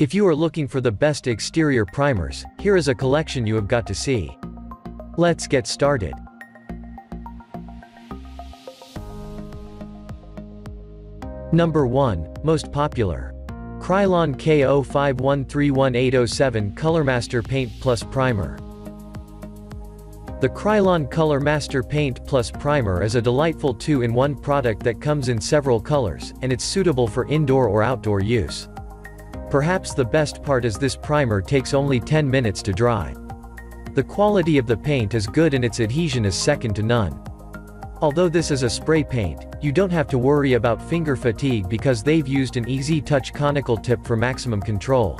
If you are looking for the best exterior primers, here is a collection you have got to see. Let's get started. Number 1, most popular. Krylon K05131807 ColorMaster Paint Plus Primer. The Krylon ColorMaster Paint Plus Primer is a delightful 2-in-1 product that comes in several colors, and it's suitable for indoor or outdoor use. Perhaps the best part is this primer takes only 10 minutes to dry. The quality of the paint is good and its adhesion is second to none. Although this is a spray paint, you don't have to worry about finger fatigue because they've used an easy touch conical tip for maximum control.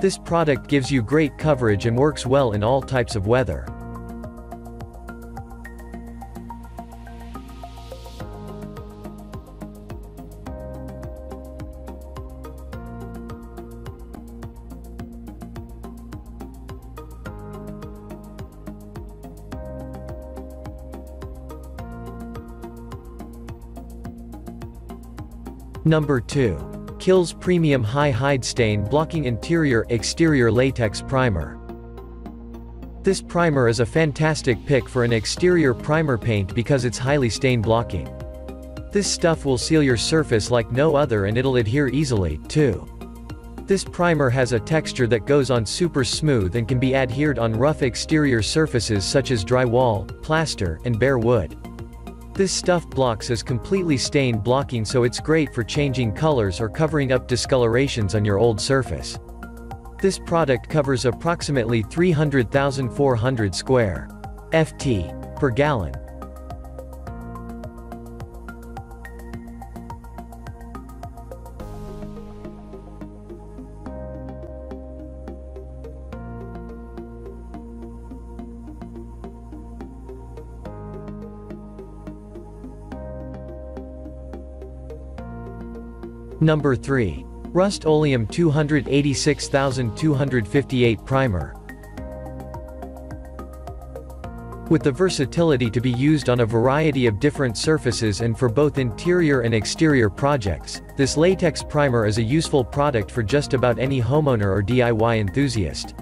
This product gives you great coverage and works well in all types of weather. Number 2. KILZ Premium High Hide Stain Blocking Interior Exterior Latex Primer. This primer is a fantastic pick for an exterior primer paint because it's highly stain blocking. This stuff will seal your surface like no other and it'll adhere easily, too. This primer has a texture that goes on super smooth and can be adhered on rough exterior surfaces such as drywall, plaster, and bare wood. This stuff blocks is completely stain blocking, so it's great for changing colors or covering up discolorations on your old surface. This product covers approximately 300,400 square ft per gallon. Number 3. Rust-Oleum 286258 Primer. With the versatility to be used on a variety of different surfaces and for both interior and exterior projects, this latex primer is a useful product for just about any homeowner or DIY enthusiast.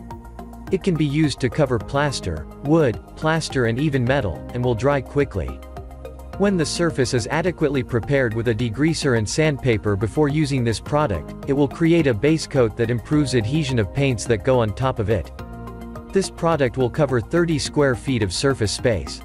It can be used to cover plaster, wood, plaster and even metal, and will dry quickly. When the surface is adequately prepared with a degreaser and sandpaper before using this product, it will create a base coat that improves adhesion of paints that go on top of it. This product will cover 30 square feet of surface space.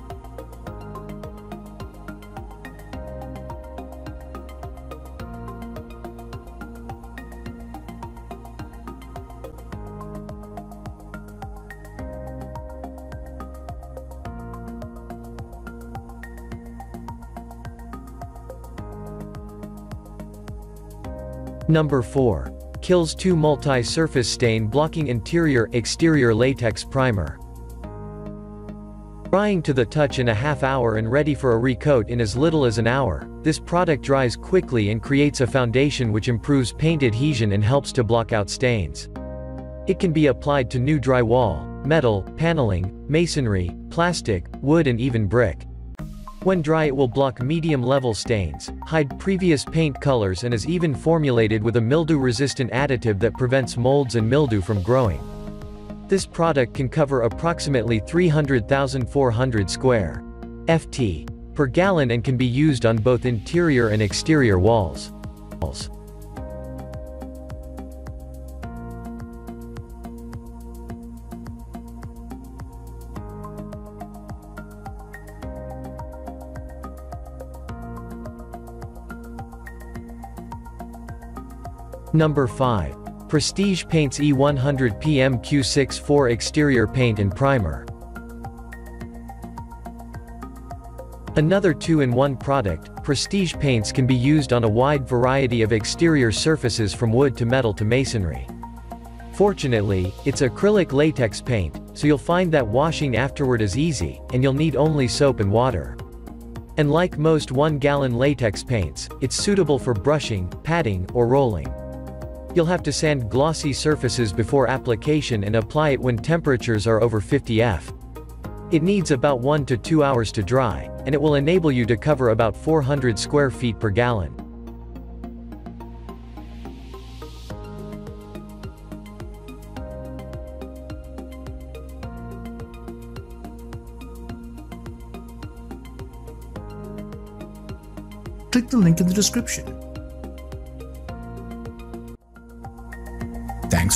Number 4. KILZ two multi-surface stain blocking interior exterior latex primer. Drying to the touch in a half hour and ready for a recoat in as little as an hour, this product dries quickly and creates a foundation which improves paint adhesion and helps to block out stains. It can be applied to new drywall, metal, paneling, masonry, plastic, wood and even brick. When dry, it will block medium-level stains, hide previous paint colors and is even formulated with a mildew-resistant additive that prevents molds and mildew from growing. This product can cover approximately 300,400 square ft per gallon and can be used on both interior and exterior walls. Number 5. Prestige Paints E100-P-MQ6-4 Exterior Paint and Primer. Another 2-in-1 product, Prestige Paints can be used on a wide variety of exterior surfaces from wood to metal to masonry. Fortunately, it's acrylic latex paint, so you'll find that washing afterward is easy, and you'll need only soap and water. And like most 1-gallon latex paints, it's suitable for brushing, patting, or rolling. You'll have to sand glossy surfaces before application and apply it when temperatures are over 50°F. It needs about 1 to 2 hours to dry, and it will enable you to cover about 400 square feet per gallon. click the link in the description. Thanks